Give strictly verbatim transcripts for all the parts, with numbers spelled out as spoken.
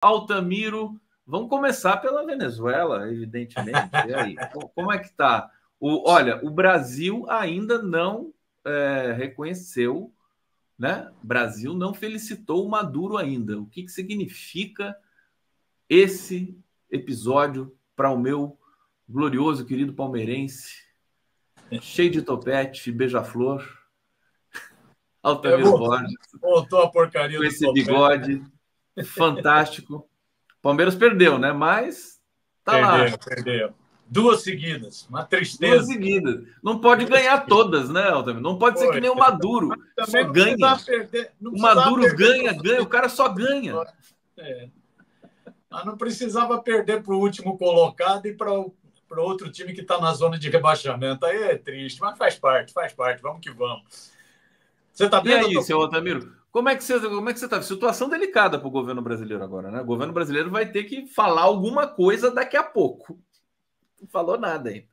Altamiro, vamos começar pela Venezuela, evidentemente. E aí, como é que está? Olha, o Brasil ainda não é, reconheceu, né? O Brasil não felicitou o Maduro ainda. O que, que significa esse episódio para o meu glorioso, querido palmeirense, cheio de topete, beija-flor, Altamiro Borges, voltou a porcaria com esse bigode fantástico. Palmeiras perdeu, né? Mas tá lá. Perdeu, perdeu. Duas seguidas, uma tristeza. Duas seguidas. Não pode ganhar todas, né, Altamiro? Não pode ser que nem o Maduro. Só ganha. O Maduro ganha, ganha, o cara só ganha. É. Mas não precisava perder para o último colocado e para o para outro time que está na zona de rebaixamento. Aí é triste, mas faz parte, faz parte. Vamos que vamos. Você está vendo? E aí, tô... seu Altamiro, como é que você está? Situação delicada para o governo brasileiro agora, né? O governo brasileiro vai ter que falar alguma coisa daqui a pouco. Não falou nada ainda.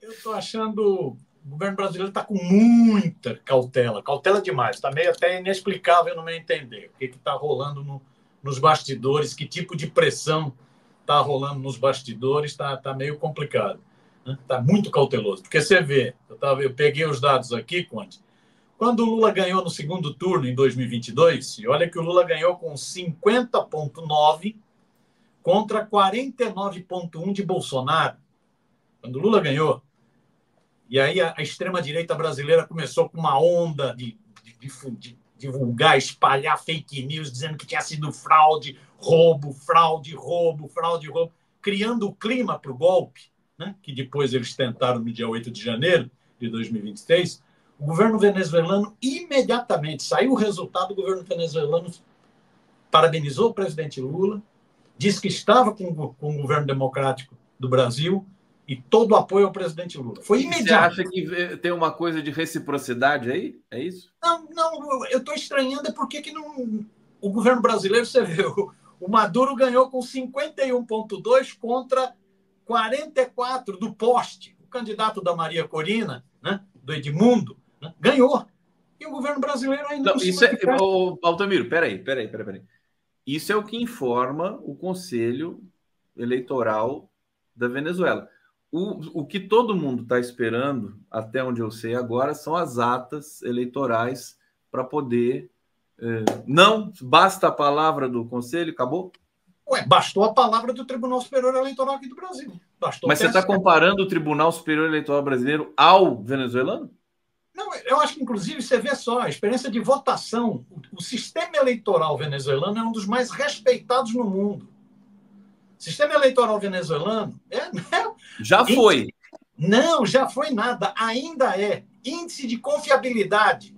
Eu estou achando... O governo brasileiro está com muita cautela, cautela demais. Está meio até inexplicável, no meu entender. O que está rolando no, nos bastidores, que tipo de pressão está rolando nos bastidores, está tá meio complicado. Está, né? Muito cauteloso. Porque você vê, eu, tava, eu peguei os dados aqui, Conte. Quando o Lula ganhou no segundo turno, em dois mil e vinte e dois, e olha que o Lula ganhou com cinquenta vírgula nove contra quarenta e nove vírgula um de Bolsonaro. Quando o Lula ganhou, e aí a, a extrema-direita brasileira começou com uma onda de, de, de, de divulgar, espalhar fake news, dizendo que tinha sido fraude, roubo, fraude, roubo, fraude, roubo, criando o clima para o golpe, né? Que depois eles tentaram no dia oito de janeiro de dois mil e vinte e três. O governo venezuelano imediatamente saiu o resultado, o governo venezuelano parabenizou o presidente Lula, disse que estava com, com o governo democrático do Brasil e todo o apoio ao presidente Lula. Foi imediato. Você acha que tem uma coisa de reciprocidade aí? É isso? Não, não, eu estou estranhando porque que não, o governo brasileiro, você viu, o Maduro ganhou com cinquenta e um vírgula dois contra quarenta e quatro do poste. O candidato da Maria Corina, né, do Edmundo, né, ganhou. E o governo brasileiro ainda não, não isso é, ô, Altamiro, peraí, peraí, peraí, peraí. Isso é o que informa o Conselho Eleitoral da Venezuela. O, o que todo mundo está esperando, até onde eu sei agora, são as atas eleitorais para poder... Eh, não, basta a palavra do Conselho, acabou? Ué, bastou a palavra do Tribunal Superior Eleitoral aqui do Brasil. Bastou. Mas você está comparando o Tribunal Superior Eleitoral brasileiro ao venezuelano? Não, eu acho que, inclusive, você vê só, a experiência de votação, o sistema eleitoral venezuelano é um dos mais respeitados no mundo. O sistema eleitoral venezuelano é... Não, já foi. Não, já foi nada. Ainda é. Índice de confiabilidade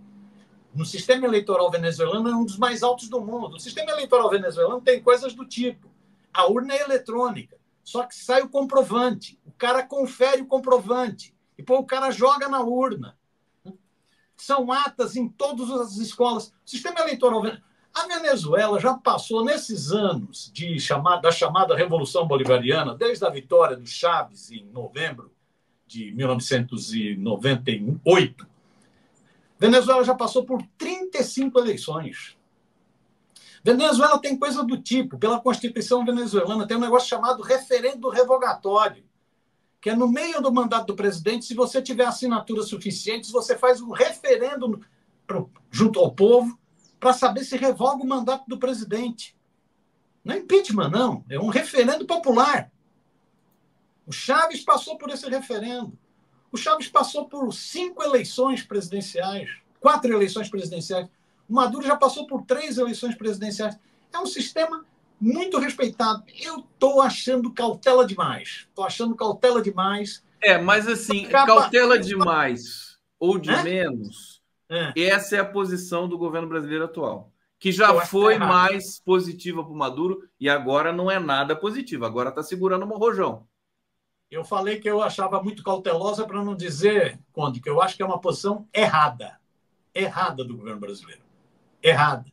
no sistema eleitoral venezuelano é um dos mais altos do mundo. O sistema eleitoral venezuelano tem coisas do tipo. A urna é eletrônica, só que sai o comprovante. O cara confere o comprovante. E, pô, o cara joga na urna. São atas em todas as escolas. O sistema eleitoral... A Venezuela já passou, nesses anos de chamada, da chamada Revolução Bolivariana, desde a vitória do Chávez em novembro de mil novecentos e noventa e oito, Venezuela já passou por trinta e cinco eleições. Venezuela tem coisa do tipo, pela Constituição venezuelana, tem um negócio chamado referendo revogatório, que é no meio do mandato do presidente, se você tiver assinaturas suficientes, você faz um referendo pro, junto ao povo para saber se revoga o mandato do presidente. Não é impeachment, não. É um referendo popular. O Chávez passou por esse referendo. O Chávez passou por cinco eleições presidenciais, quatro eleições presidenciais. O Maduro já passou por três eleições presidenciais. É um sistema... muito respeitado. Eu estou achando cautela demais. Estou achando cautela demais. É, mas assim, cautela demais ou de é? menos, é. Essa é a posição do governo brasileiro atual, que já eu foi mais positiva para o Maduro e agora não é nada positiva. Agora está segurando um rojão. Eu falei que eu achava muito cautelosa para não dizer, Conde, que eu acho que é uma posição errada. Errada do governo brasileiro. Errada.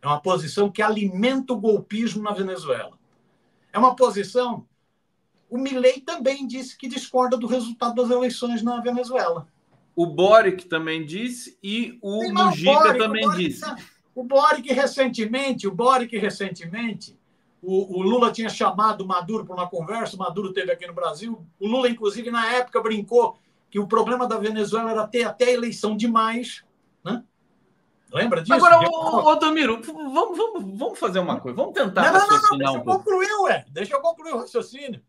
É uma posição que alimenta o golpismo na Venezuela. É uma posição... O Milei também disse que discorda do resultado das eleições na Venezuela. O Boric também disse e o Sim, Mujica o Boric, também o Boric, disse. O Boric recentemente, o Boric recentemente, O, o Lula tinha chamado Maduro para uma conversa, o Maduro esteve aqui no Brasil. O Lula, inclusive, na época, brincou que o problema da Venezuela era ter até eleição demais, né? Lembra disso? Agora, Altamiro, vamos, vamos, vamos fazer uma coisa, vamos tentar não, raciocinar não, não, não, deixa um eu concluir, pouco. Ué, deixa eu concluir o raciocínio.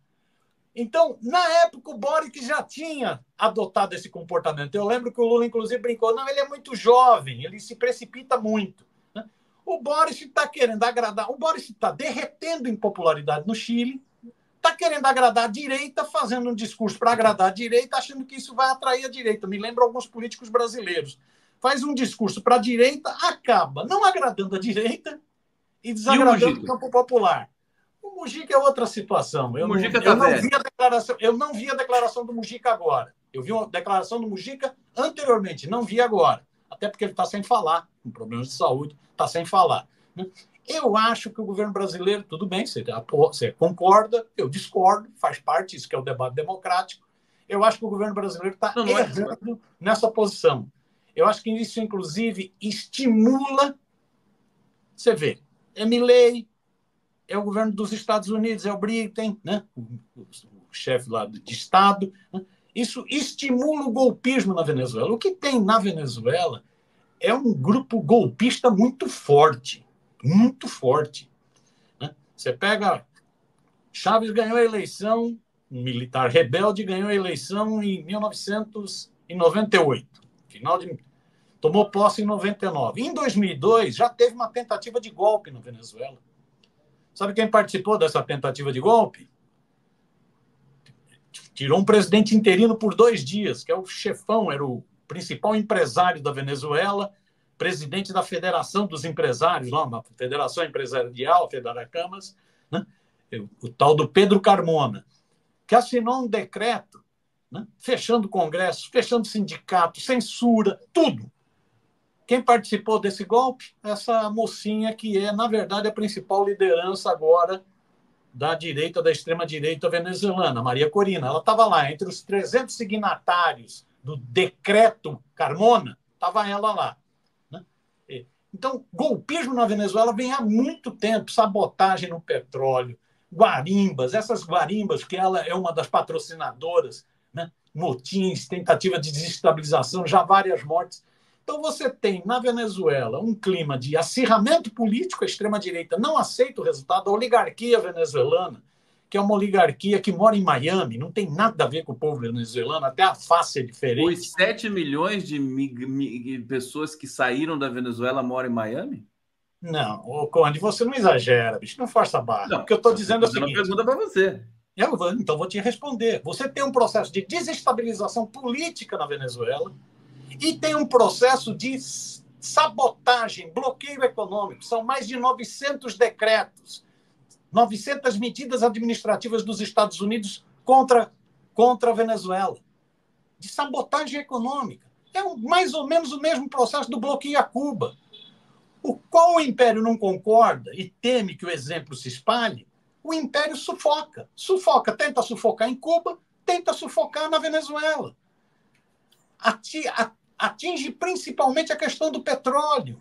Então, na época, o Boric já tinha adotado esse comportamento. Eu lembro que o Lula, inclusive, brincou, não, ele é muito jovem, ele se precipita muito. Né? O Boric está querendo agradar, o Boric está derretendo em popularidade no Chile, está querendo agradar a direita, fazendo um discurso para agradar a direita, achando que isso vai atrair a direita. Me lembra alguns políticos brasileiros. Faz um discurso para a direita, acaba não agradando a direita e desagradando e o, o campo popular. O Mujica é outra situação. Eu, não, tá eu, não vi a declaração, eu não vi a declaração do Mujica agora. Eu vi a declaração do Mujica anteriormente, não vi agora. Até porque ele está sem falar, com problemas de saúde, está sem falar. Eu acho que o governo brasileiro, tudo bem, você, você concorda, eu discordo, faz parte, isso que é o debate democrático. Eu acho que o governo brasileiro está errando nessa posição. Eu acho que isso, inclusive, estimula... Você vê, é Milei, é o governo dos Estados Unidos, é o Biden, né? o, o, o chefe lá de Estado. Né? Isso estimula o golpismo na Venezuela. O que tem na Venezuela é um grupo golpista muito forte, muito forte. Né? Você pega... Chávez ganhou a eleição, um militar rebelde ganhou a eleição em mil novecentos e noventa e oito. Final de... Tomou posse em noventa e nove. Em dois mil e dois, já teve uma tentativa de golpe na Venezuela. Sabe quem participou dessa tentativa de golpe? Tirou um presidente interino por dois dias, que é o chefão, era o principal empresário da Venezuela, presidente da Federação dos Empresários, lá, uma Federação Empresarial, Federacamas, né? O tal do Pedro Carmona, que assinou um decreto né? Fechando Congresso, fechando sindicato, censura, tudo. Quem participou desse golpe? Essa mocinha que é, na verdade, a principal liderança agora da direita, da extrema-direita venezuelana, Maria Corina. Ela estava lá, entre os trezentos signatários do decreto Carmona, estava ela lá. Né? Então, golpismo na Venezuela vem há muito tempo, sabotagem no petróleo, guarimbas, essas guarimbas que ela é uma das patrocinadoras, né? Motins, tentativa de desestabilização, já várias mortes. Então você tem na Venezuela um clima de acirramento político, a extrema-direita não aceita o resultado, a oligarquia venezuelana, que é uma oligarquia que mora em Miami, não tem nada a ver com o povo venezuelano, até a face é diferente. Os sete milhões de pessoas que saíram da Venezuela moram em Miami? Não, ô Conde, você não exagera, bicho, não força a barra. Não, o que eu estou dizendo é o seguinte... Eu pergunto para você. Eu vou, então, vou te responder. Você tem um processo de desestabilização política na Venezuela e tem um processo de sabotagem, bloqueio econômico. São mais de novecentos decretos, novecentas medidas administrativas dos Estados Unidos contra, contra a Venezuela, de sabotagem econômica. É um, mais ou menos o mesmo processo do bloqueio a Cuba. O qual o império não concorda e teme que o exemplo se espalhe, o império sufoca, sufoca, tenta sufocar em Cuba, tenta sufocar na Venezuela. Atinge principalmente a questão do petróleo.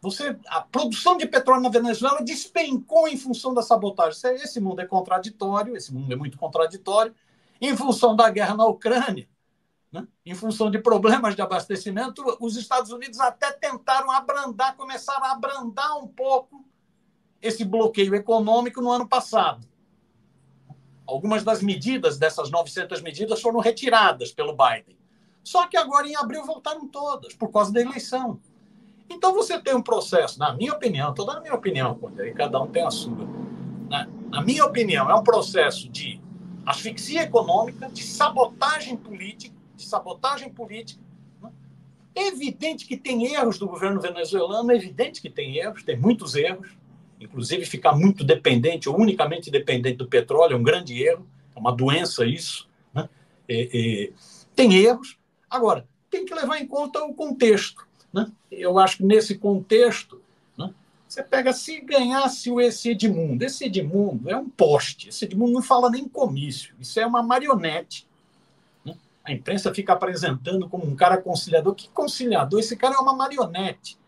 Você, a produção de petróleo na Venezuela despencou em função da sabotagem. Esse mundo é contraditório, esse mundo é muito contraditório, em função da guerra na Ucrânia, né? Em função de problemas de abastecimento, os Estados Unidos até tentaram abrandar, começaram a abrandar um pouco esse bloqueio econômico no ano passado. Algumas das medidas, dessas novecentas medidas, foram retiradas pelo Biden. Só que agora, em abril, voltaram todas, por causa da eleição. Então, você tem um processo, na minha opinião, toda a minha opinião, cada um tem a sua. Na, na minha opinião, é um processo de asfixia econômica, de sabotagem política, de sabotagem política. É evidente que tem erros do governo venezuelano, é evidente que tem erros, tem muitos erros. Inclusive, ficar muito dependente ou unicamente dependente do petróleo é um grande erro, é uma doença isso. Né? É, é, tem erros. Agora, tem que levar em conta o contexto. Né? Eu acho que nesse contexto, né, você pega se ganhasse esse Edmundo. Esse Edmundo é um poste. Esse Edmundo não fala nem comício. Isso é uma marionete. Né? A imprensa fica apresentando como um cara conciliador. Que conciliador? Esse cara é uma marionete.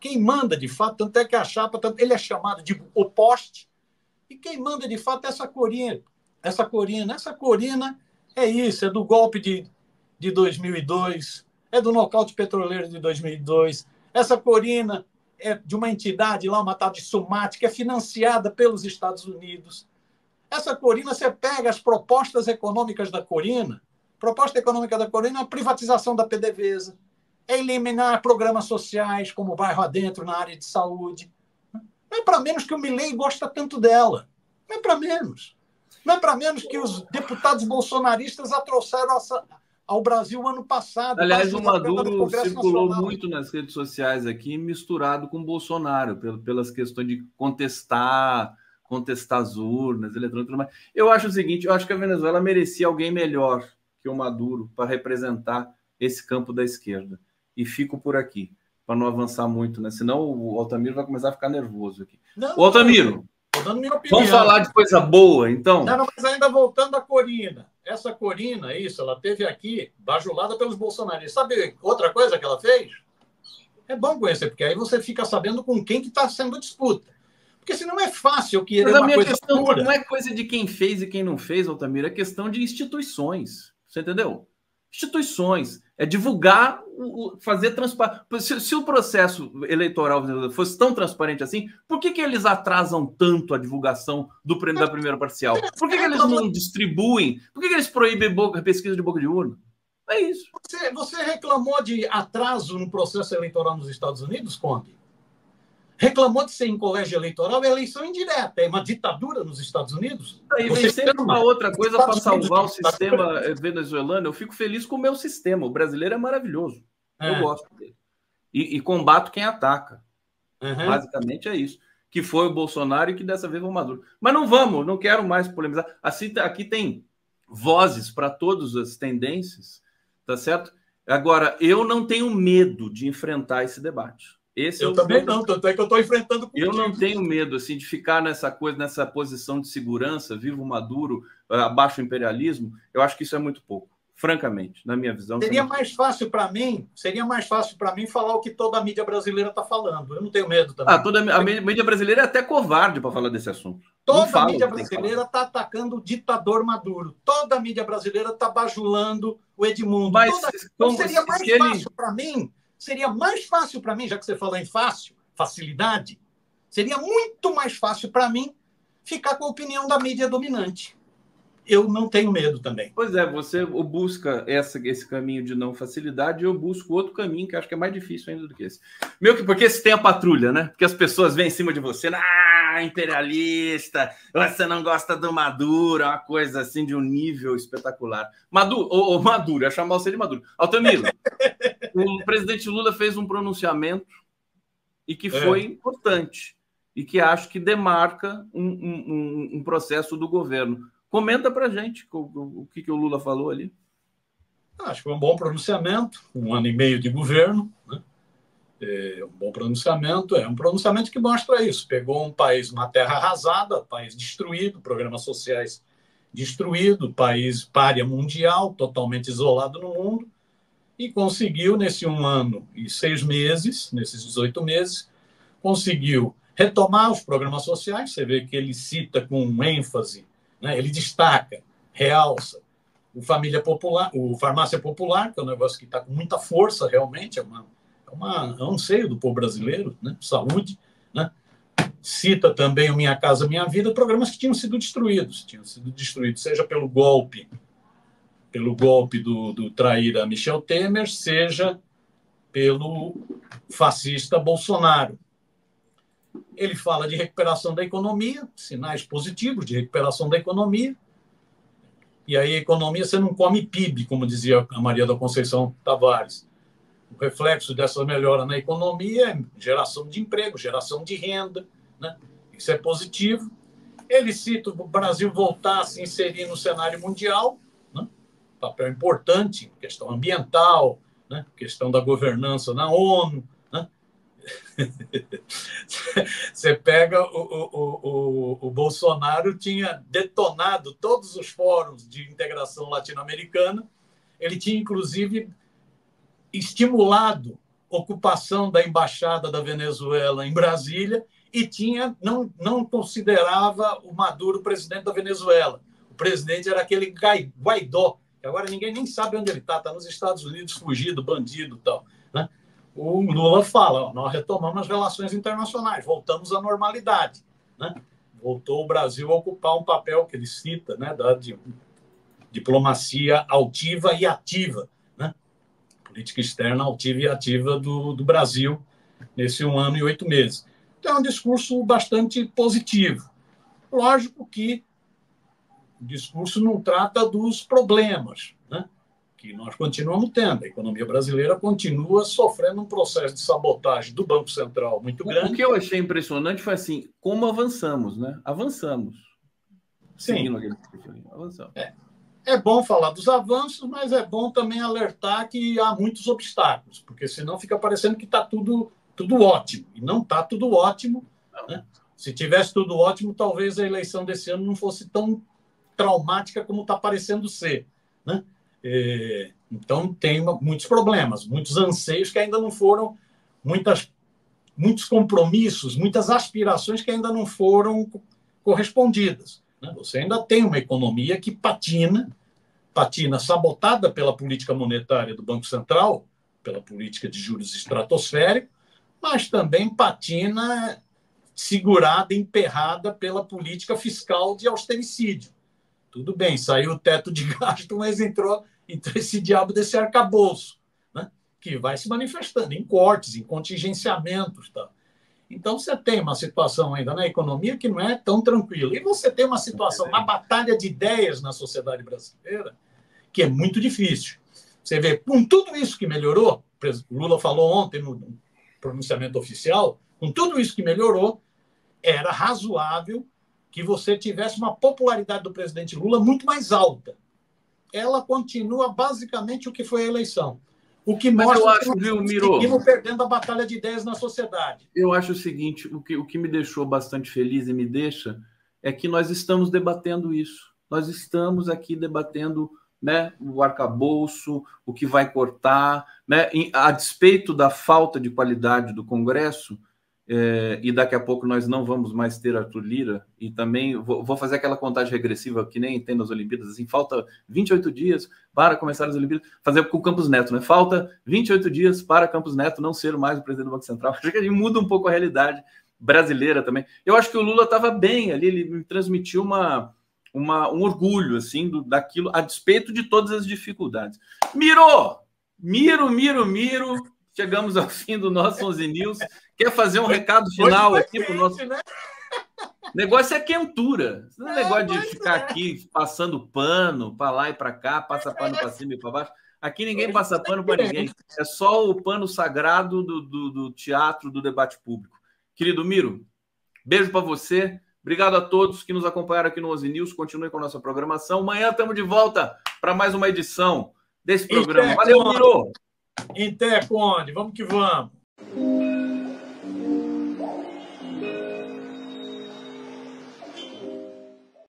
Quem manda, de fato, tanto é que a chapa... Tanto, ele é chamado de o poste, E quem manda, de fato, é essa Corina. Essa Corina, essa Corina é isso, é do golpe de, de dois mil e dois, é do nocaute petroleiro de dois mil e dois. Essa Corina é de uma entidade lá, uma tal de Sumática, é financiada pelos Estados Unidos. Essa Corina, você pega as propostas econômicas da Corina, proposta econômica da Corina é a privatização da P D V S A, é eliminar programas sociais como o Bairro Adentro na área de saúde. Não é para menos que o Milei gosta tanto dela. Não é para menos. Não é para menos que os deputados bolsonaristas a trouxeram ao Brasil ano passado. Aliás, o Maduro circulou muito nas redes sociais aqui, misturado com o Bolsonaro, pelas questões de contestar, contestar as urnas, eletrônicas. Eu acho o seguinte, eu acho que a Venezuela merecia alguém melhor que o Maduro para representar esse campo da esquerda. E fico por aqui, para não avançar muito, né? Senão o Altamiro vai começar a ficar nervoso aqui. Não, o Altamiro, tô dando minha opinião. Vamos falar de coisa boa, então? Não, mas ainda voltando à Corina. Essa Corina, isso, ela teve aqui, bajulada pelos bolsonaristas. Sabe outra coisa que ela fez? É bom conhecer, porque aí você fica sabendo com quem que está sendo disputa. Porque senão é fácil que ele é uma coisa pura. Mas a minha questão não é coisa de quem fez e quem não fez, Altamiro, é questão de instituições. Você entendeu? Instituições. É divulgar, fazer transparente. Se, se o processo eleitoral fosse tão transparente assim, por que, que eles atrasam tanto a divulgação do prêmio da primeira parcial? Por que, que eles não distribuem? Por que, que eles proíbem boca, pesquisa de boca de urna? É isso. Você, você reclamou de atraso no processo eleitoral nos Estados Unidos, Conde? Reclamou de ser em colégio eleitoral é eleição indireta, é uma ditadura nos Estados Unidos. Aí vem sempre uma outra coisa para salvar o sistema venezuelano. Eu fico feliz com o meu sistema. O brasileiro é maravilhoso. É. Eu gosto dele. E, e combato quem ataca. Uhum. Basicamente é isso. Que foi o Bolsonaro e que dessa vez foi o Maduro. Mas não vamos, não quero mais polemizar. Assim, aqui tem vozes para todas as tendências, tá certo? Agora, eu não tenho medo de enfrentar esse debate. Esse eu também não, tanto é que eu estou enfrentando... Eu não tenho medo assim, de ficar nessa coisa, nessa posição de segurança, vivo Maduro, abaixo o imperialismo. Eu acho que isso é muito pouco, francamente, na minha visão. Seria mais fácil para mim, seria mais fácil para mim falar o que toda a mídia brasileira está falando. Eu não tenho medo também. Ah, toda a, a mídia brasileira é até covarde para falar desse assunto. Toda a mídia brasileira está atacando o ditador Maduro. Toda a mídia brasileira está bajulando o Edmundo. Mas toda... então, seria mais se fácil ele... para mim... Seria mais fácil para mim, já que você fala em fácil, facilidade, seria muito mais fácil para mim ficar com a opinião da mídia dominante. Eu não tenho medo também. Pois é, você busca essa, esse caminho de não facilidade, eu busco outro caminho, que acho que é mais difícil ainda do que esse. Meu que porque esse tem a patrulha, né? Porque as pessoas vêm em cima de você, ah, imperialista, você não gosta do Maduro, uma coisa assim de um nível espetacular. Maduro, ou, ou Maduro, ia chamar você de Maduro. Altamiro, o presidente Lula fez um pronunciamento e que foi é. importante, e que acho que demarca um, um, um processo do governo. Comenta para a gente o que, que o Lula falou ali. Acho que foi um bom pronunciamento, um ano e meio de governo. Né? É um bom pronunciamento, é um pronunciamento que mostra isso. Pegou um país, uma terra arrasada, país destruído, programas sociais destruído, país pária mundial, totalmente isolado no mundo, e conseguiu, nesse um ano e seis meses, nesses dezoito meses, conseguiu retomar os programas sociais. Você vê que ele cita com ênfase, né? Ele destaca, realça o família popular, o farmácia popular, que é um negócio que está com muita força realmente, é, uma, é, uma, é um anseio do povo brasileiro, né? Saúde, né? Cita também o Minha Casa Minha Vida, programas que tinham sido destruídos, tinham sido destruídos, seja pelo golpe, pelo golpe do, do traíra Michel Temer, seja pelo fascista Bolsonaro. Ele fala de recuperação da economia, sinais positivos de recuperação da economia. E aí, a economia, você não come P I B, como dizia a Maria da Conceição Tavares. O reflexo dessa melhora na economia é geração de emprego, geração de renda, né? Isso é positivo. Ele cita o Brasil voltar a se inserir no cenário mundial, né? Papel importante, questão ambiental, né? Questão da governança na ONU. Você pega o, o, o, o Bolsonaro tinha detonado todos os fóruns de integração latino-americana. Ele tinha, inclusive, estimulado a ocupação da embaixada da Venezuela em Brasília e tinha, não, não considerava o Maduro presidente da Venezuela. O presidente era aquele Guaidó, que agora ninguém nem sabe onde ele está, está nos Estados Unidos, fugido, bandido e tal, né? O Lula fala, ó, nós retomamos as relações internacionais, voltamos à normalidade, né? Voltou o Brasil a ocupar um papel que ele cita, né, da de, diplomacia altiva e ativa, né? Política externa altiva e ativa do, do Brasil nesse um ano e oito meses. Então, é um discurso bastante positivo. Lógico que o discurso não trata dos problemas, né, que nós continuamos tendo. A economia brasileira continua sofrendo um processo de sabotagem do Banco Central muito grande. O que eu achei impressionante foi assim, como avançamos, né? Avançamos. Sim. Avançamos. É. É bom falar dos avanços, mas é bom também alertar que há muitos obstáculos, porque senão fica parecendo que está tudo, tudo ótimo. E não está tudo ótimo, né? Se tivesse tudo ótimo, talvez a eleição desse ano não fosse tão traumática como está parecendo ser, né? Então, tem muitos problemas, muitos anseios que ainda não foram, muitas, muitos compromissos, muitas aspirações que ainda não foram correspondidas. Né? Você ainda tem uma economia que patina, patina sabotada pela política monetária do Banco Central, pela política de juros estratosférico, mas também patina segurada, emperrada pela política fiscal de austericídio. Tudo bem, saiu o teto de gasto, mas entrou... Então, esse diabo desse arcabouço, né, que vai se manifestando em cortes, em contingenciamentos. Tá? Então, você tem uma situação ainda na economia que não é tão tranquila. E você tem uma situação, uma batalha de ideias na sociedade brasileira que é muito difícil. Você vê, com tudo isso que melhorou, o Lula falou ontem no pronunciamento oficial, com tudo isso que melhorou, era razoável que você tivesse uma popularidade do presidente Lula muito mais alta. Ela continua basicamente o que foi a eleição. O que mostra eu acho, que viu, Miro, perdendo a batalha de ideias na sociedade. Eu acho o seguinte, o que, o que me deixou bastante feliz e me deixa é que nós estamos debatendo isso. Nós estamos aqui debatendo, né, o arcabouço, o que vai cortar, né, a despeito da falta de qualidade do Congresso, é, e daqui a pouco nós não vamos mais ter Arthur Lira, e também vou, vou fazer aquela contagem regressiva que nem tem nas Olimpíadas, assim, falta vinte e oito dias para começar as Olimpíadas, fazer com o Campos Neto, né? Falta vinte e oito dias para Campos Neto não ser mais o presidente do Banco Central. Acho que ele muda um pouco a realidade brasileira também. Eu acho que o Lula estava bem ali, ele me transmitiu uma, uma, um orgulho, assim, do, daquilo, a despeito de todas as dificuldades. Miro! Miro, Miro, Miro! Chegamos ao fim do nosso onze News. Quer fazer um recado final foi aqui para o nosso... Né? Negócio é quentura. Não é, é negócio de ficar é. aqui passando pano para lá e para cá, passa pano para cima e para baixo. Aqui ninguém passa pano para ninguém. É só o pano sagrado do, do, do teatro, do debate público. Querido Miro, beijo para você. Obrigado a todos que nos acompanharam aqui no onze News. Continuem com a nossa programação. Amanhã estamos de volta para mais uma edição desse programa. Valeu, Miro! Inter Conde, vamos que vamos.